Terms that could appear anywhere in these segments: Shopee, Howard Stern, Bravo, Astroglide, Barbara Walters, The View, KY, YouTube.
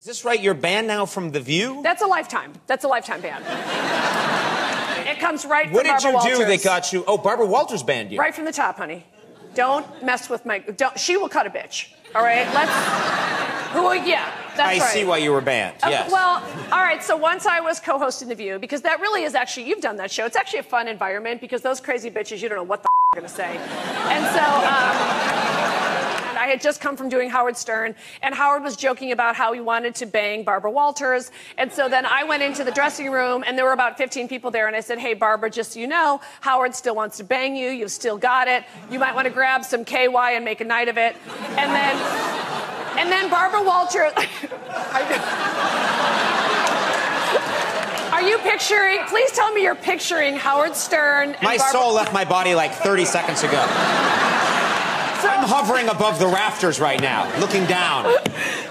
Is this right? You're banned now from The View? That's a lifetime. That's a lifetime ban. It comes right from Barbara Walters. What did you do that got you? Oh, Barbara Walters banned you. Right from the top, honey. Don't mess with my... Don't, she will cut a bitch. All right? Let's... Who? Yeah, that's right. I see why you were banned, yes. Well, all right, so once I was co-hosting The View, because that really is actually... You've done that show. It's actually a fun environment, because those crazy bitches, you don't know what the f*** you're going to say. And so... I had just come from doing Howard Stern, and Howard was joking about how he wanted to bang Barbara Walters. And so then I went into the dressing room, and there were about 15 people there, and I said, hey, Barbara, just so you know, Howard still wants to bang you. You've still got it. You might want to grab some KY and make a night of it. And then Barbara Walters... Are you picturing... Please tell me you're picturing Howard Stern and My soul left my body like 30 seconds ago. I'm hovering above the rafters right now, looking down.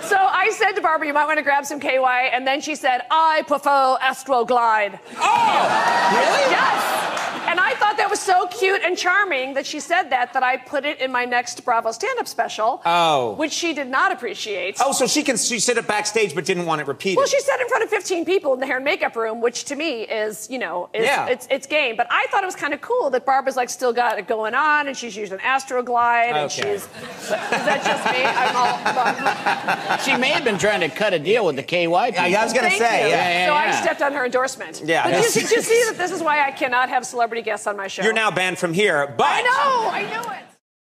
So I said to Barbara, you might want to grab some KY, and then she said, I prefer Astroglide. Oh! Really? Yes! And I thought that was so cute and charming that she said that I put it in my next Bravo stand-up special. Oh. Which she did not appreciate. Oh, so she said it backstage but didn't want it repeated. Well, she said in front of 15 people in the hair and makeup room, which to me is, you know, it's game. But I thought it was kind of cool that Barbara's like still got it going on, and she's using Astroglide, and she's... Is that just me? I'm all... She may have been trying to cut a deal with the KY people. I was going to say, So I stepped on her endorsement. Yeah. But do you see that this is why I cannot have celebrity guests on my show? You're now banned from here, but... I know it.